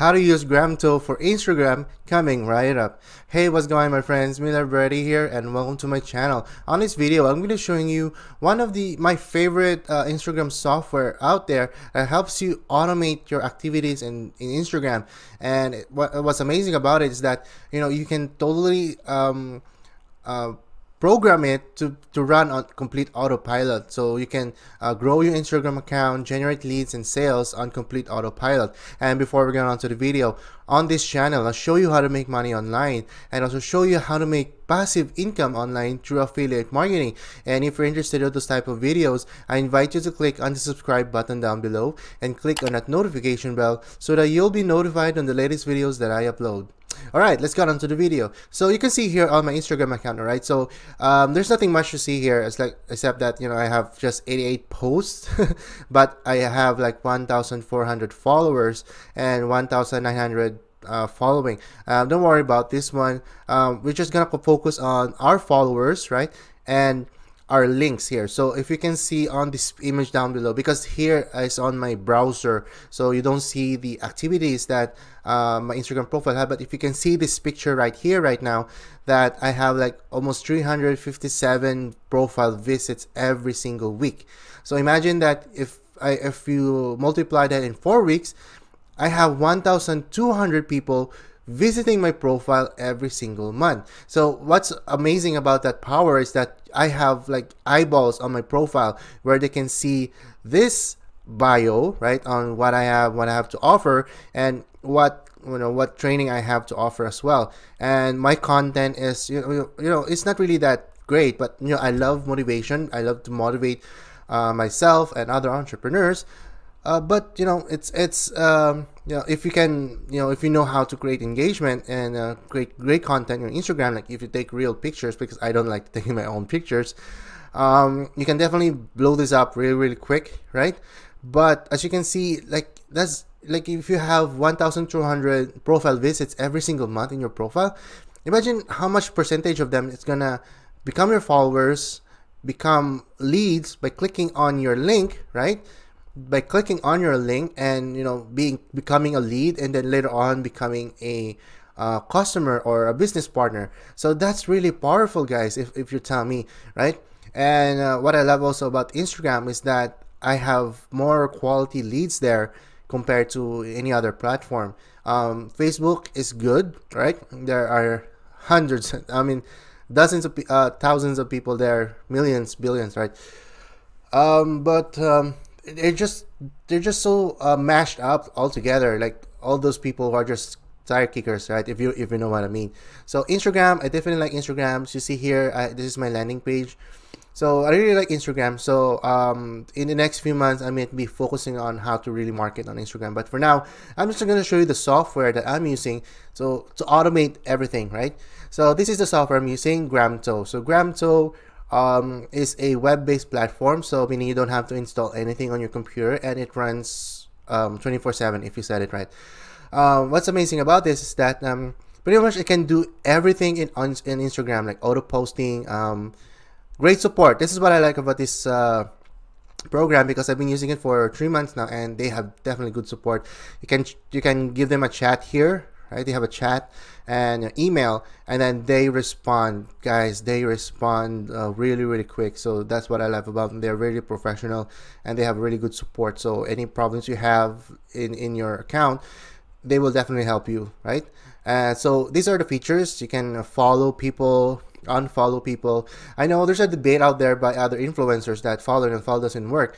How to use Gramto for Instagram coming right up. Hey, what's going on, my friends? Millard Barredo here and welcome to my channel. On this video, I'm going to be showing you one of my favorite Instagram software out there that helps you automate your activities in Instagram. And what's amazing about it is that, you know, you can totally program it to run on complete autopilot, so you can grow your Instagram account, generate leads and sales on complete autopilot. And before we get on to the video, on this channel I'll show you how to make money online and also show you how to make passive income online through affiliate marketing. And if you're interested in those type of videos, I invite you to click on the subscribe button down below and click on that notification bell so that you'll be notified on the latest videos that I upload. Alright, let's get on to the video. So you can see here on my Instagram account, alright? So there's nothing much to see here, it's like, except that, you know, I have just 88 posts, but I have like 1,400 followers and 1,900 following. Don't worry about this one. We're just gonna focus on our followers, right? And our links here. So if you can see on this image down below, because here is on my browser, so you don't see the activities that my Instagram profile have. But if you can see this picture right here right now, that I have like almost 357 profile visits every single week. So imagine that if you multiply that in 4 weeks, I have 1,200 people visiting my profile every single month. So what's amazing about that power is that I have like eyeballs on my profile where they can see this bio, right, on what I have to offer, and what, you know, what training I have to offer as well. And my content is, you know, it's not really that great, but, you know, I love motivation. I love to motivate myself and other entrepreneurs. But, you know, it's you know, if you can, you know, if you know how to create engagement and create great content on Instagram, like if you take real pictures, because I don't like taking my own pictures, you can definitely blow this up really, really quick, right? But as you can see, like that's like if you have 1,200 profile visits every single month in your profile, imagine how much percentage of them is gonna become your followers, become leads by clicking on your link, right? By clicking on your link and, you know, becoming a lead, and then later on becoming a customer or a business partner. So that's really powerful, guys, if you tell me, right? And what I love also about Instagram is that I have more quality leads there compared to any other platform. Facebook is good, right? There are hundreds, I mean dozens of thousands of people there, millions, billions, right? They're just so mashed up all together, like all those people who are just tire kickers, right? If you know what I mean. So Instagram, I definitely like Instagram. So you see here, this is my landing page. So I really like Instagram. So in the next few months, I may be focusing on how to really market on Instagram. But for now, I'm just going to show you the software that I'm using so to automate everything, right? So this is the software I'm using, Gramto. So Gramto is a web-based platform, so meaning you don't have to install anything on your computer, and it runs 24/7 if you set it right. What's amazing about this is that pretty much it can do everything in Instagram, like auto posting, great support. This is what I like about this program, because I've been using it for 3 months now, and they have definitely good support. You can give them a chat here, right? They have a chat and an email, and then they respond, guys. They respond really, really quick. So that's what I love about them. They're really professional and they have really good support. So any problems you have in your account, they will definitely help you, right? So these are the features. You can follow people, unfollow people. I know there's a debate out there by other influencers that following and follow doesn't work.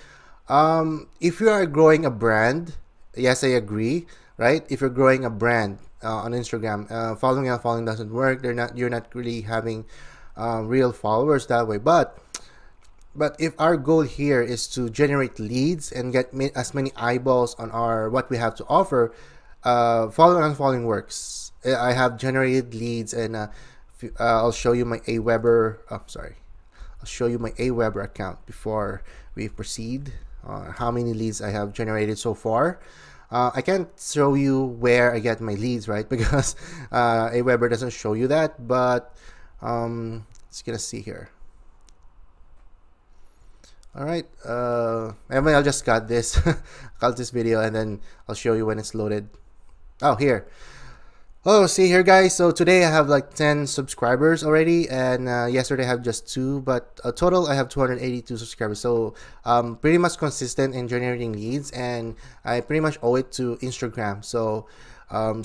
If you are growing a brand, yes, I agree, right? If you're growing a brand on Instagram, following and unfollowing doesn't work. You're not really having real followers that way. But if our goal here is to generate leads and get as many eyeballs on our what we have to offer, following and unfollowing works. I have generated leads, and I'll show you my Aweber. Oh, sorry, I'll show you my Aweber account before we proceed. How many leads I have generated so far. I can't show you where I get my leads, right? Because Aweber doesn't show you that, but let's get to see here. All right, I mean, I'll just cut this video, and then I'll show you when it's loaded. Oh, here. Oh, see here, guys. So today I have like 10 subscribers already, and yesterday I have just 2, but a total I have 282 subscribers. So pretty much consistent in generating leads, and I pretty much owe it to Instagram. So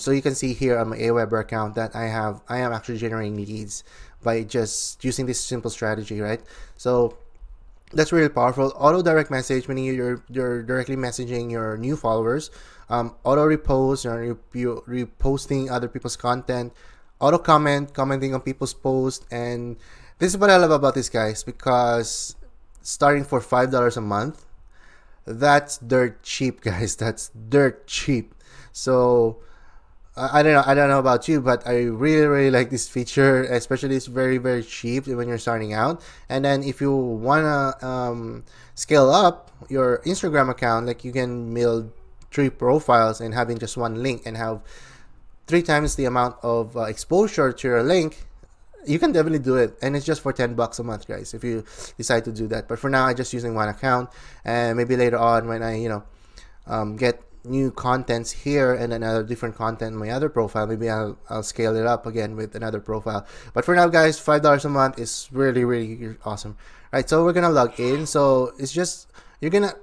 so you can see here on my Aweber account that I am actually generating leads by just using this simple strategy, right? So that's really powerful. Auto direct message, meaning you're directly messaging your new followers. Auto repost, you're reposting other people's content. Auto comment, commenting on people's posts. And this is what I love about this, guys, because starting for $5 a month, that's dirt cheap, guys. That's dirt cheap. So I don't know about you, but I really like this feature. Especially it's very cheap when you're starting out. And then if you wanna scale up your Instagram account, like you can build 3 profiles and having just 1 link and have 3 times the amount of exposure to your link. You can definitely do it, and it's just for $10 a month, guys, if you decide to do that. But for now, I'm just using 1 account, and maybe later on when I get new contents here and another different content in my other profile, maybe I'll scale it up again with another profile. But for now, guys, $5 a month is really awesome. All right, so we're gonna log in. So it's just you're gonna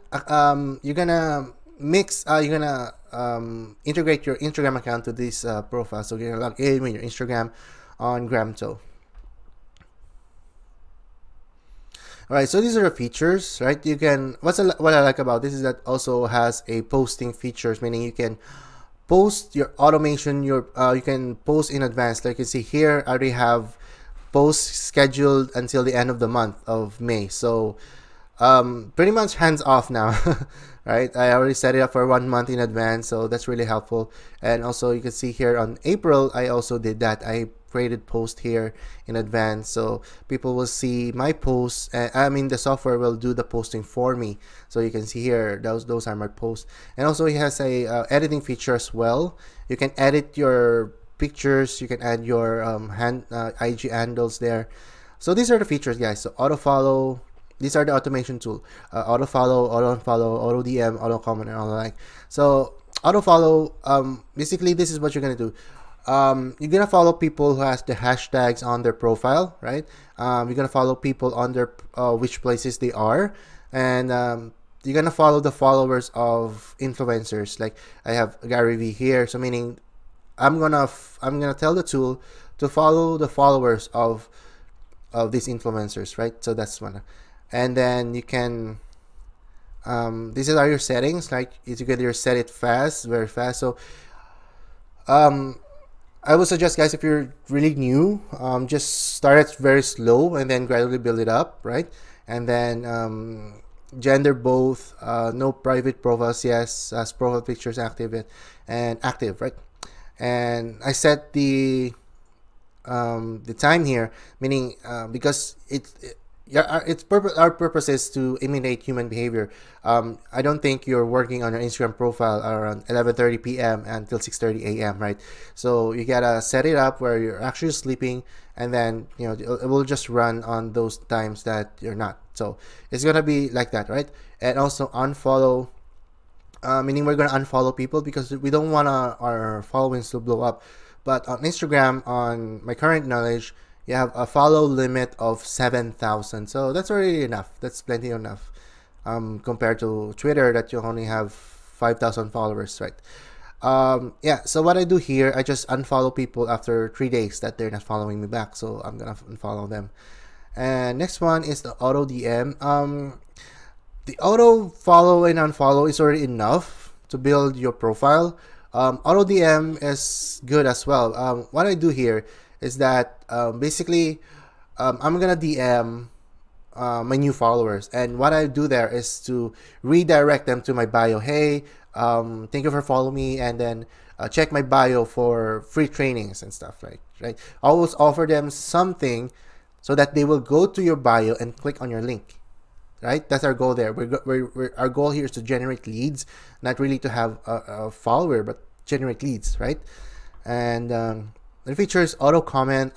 integrate your Instagram account to this profile. So you're gonna log in with your Instagram on Gramto. All right, so these are the features, right? You can, what I like about this is that also has a posting features, meaning you can post your automation, you can post in advance. Like you see here, I already have posts scheduled until the end of the month of May. So pretty much hands off now, right? I already set it up for 1 month in advance, so that's really helpful. And also you can see here on April, I also did that. I created post here in advance, so people will see my posts. I mean, the software will do the posting for me. So you can see here, those are my posts. And also it has a editing feature as well. You can edit your pictures, you can add your IG handles there. So these are the features, guys. So auto follow, these are the automation tool, auto follow, auto unfollow, auto DM, auto comment, and all the like. So auto follow, basically this is what you're gonna do. You're gonna follow people who has the hashtags on their profile, right? You're gonna follow people on their which places they are, and you're gonna follow the followers of influencers. Like I have Gary V here, so meaning I'm gonna tell the tool to follow the followers of these influencers, right? So that's one. And then you can these are your settings. Like you can either set it fast, very fast. So I would suggest, guys, if you're really new, just start it very slow and then gradually build it up, right? And then gender both, no private profiles, yes, as profile pictures active and active, right? And I set the time here, meaning because our purpose is to imitate human behavior. I don't think you're working on your Instagram profile around 11:30 p.m. until 6:30 a.m. right? So you gotta set it up where you're actually sleeping, and then it will just run on those times that you're not. So it's gonna be like that, right? And also unfollow, meaning we're gonna unfollow people because we don't want our followings to blow up. But on Instagram, on my current knowledge, you have a follow limit of 7,000, so that's already enough. That's plenty enough compared to Twitter that you only have 5,000 followers, right? Yeah, so what I do here, I just unfollow people after 3 days that they're not following me back, so I'm gonna unfollow them. And next one is the auto DM. The auto follow and unfollow is already enough to build your profile. Auto DM is good as well. What I do here is that basically I'm gonna DM my new followers, and what I do there is to redirect them to my bio. Hey, thank you for following me, and then check my bio for free trainings and stuff, right? Always offer them something so that they will go to your bio and click on your link, right? That's our goal there. Our goal here is to generate leads, not really to have a follower, but generate leads, right? And the feature is auto comment.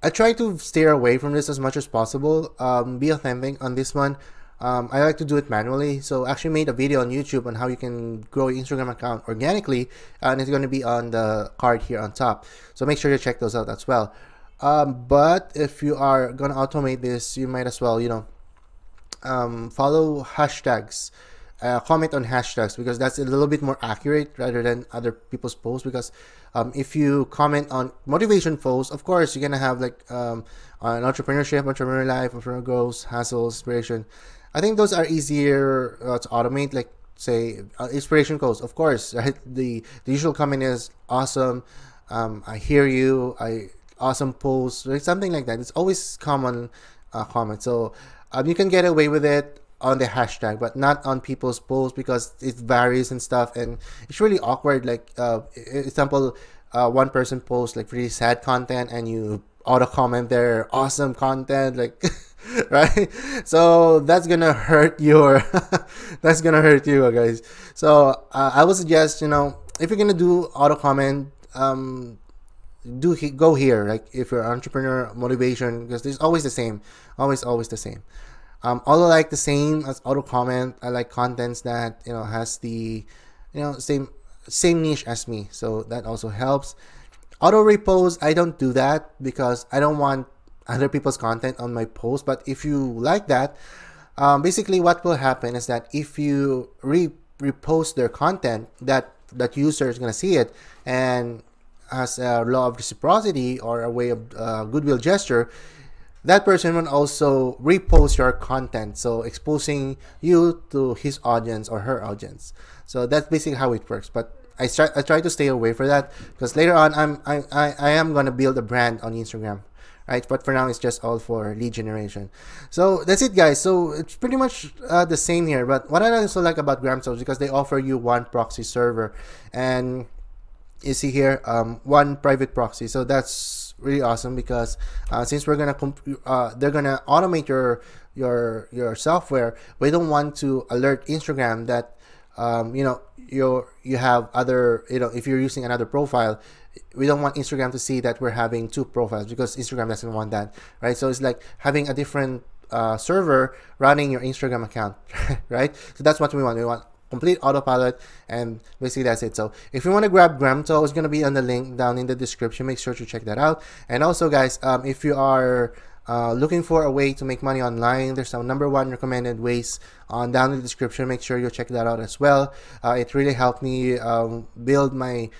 I try to steer away from this as much as possible. Be authentic on this one. I like to do it manually, so I actually made a video on YouTube on how you can grow your Instagram account organically, and it's going to be on the card here on top, so make sure you check those out as well. But if you are going to automate this, you might as well, you know, follow hashtags, comment on hashtags, because that's a little bit more accurate rather than other people's posts. Because if you comment on motivation posts, of course you're going to have like an entrepreneurial life, entrepreneurial goals, hustles, inspiration. I think those are easier to automate, like say inspiration goals, of course, right? The usual comment is awesome, I hear you, awesome post, like something like that. It's always common comment, so you can get away with it on the hashtag, but not on people's posts because it varies and stuff, and it's really awkward. Like example, one person posts like really sad content and you auto comment there awesome content, like right? So that's gonna hurt your that's gonna hurt you guys. So I would suggest, you know, if you're gonna do auto comment, go here, like if you're an entrepreneur, motivation, because there's always the same, always the same. Although I like the same as auto comment, I like contents that, you know, has the, you know, same niche as me, so that also helps. Auto repost, I don't do that because I don't want other people's content on my post. But if you like that, basically what will happen is that if you repost their content, that user is going to see it, and as a law of reciprocity or a way of goodwill gesture, that person will also repost your content, so exposing you to his audience or her audience. So that's basically how it works. But I try to stay away from that, because later on I am gonna build a brand on Instagram, right? But for now it's just all for lead generation. So that's it, guys. So it's pretty much the same here. But what I also like about Gramto is because they offer you one proxy server, and you see here one private proxy, so that's really awesome, because since we're gonna they're gonna automate your software, we don't want to alert Instagram that you know, you have other, you know, if you're using another profile, we don't want Instagram to see that we're having two profiles, because Instagram doesn't want that, right? So it's like having a different server running your Instagram account right? So that's what we want. We want complete autopilot, and basically that's it. So if you want to grab Gramto, it's going to be on the link down in the description. Make sure to check that out. And also, guys, if you are looking for a way to make money online, there's some #1 recommended ways on down in the description. Make sure you check that out as well. It really helped me build my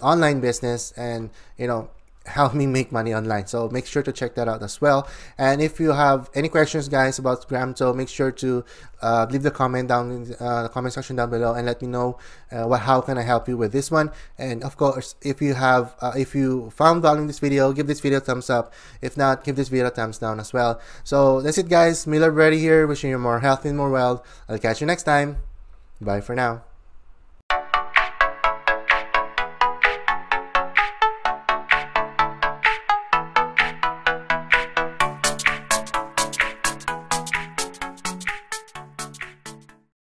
online business, and you know, help me make money online. So make sure to check that out as well. And if you have any questions, guys, about Gramto, make sure to leave the comment down in the comment section down below, and let me know how can I help you with this one. And of course, if you found value in this video, give this video a thumbs up. If not, give this video a thumbs down as well. So that's it, guys. Millard Barredo here, wishing you more health and more wealth. I'll catch you next time. Bye for now.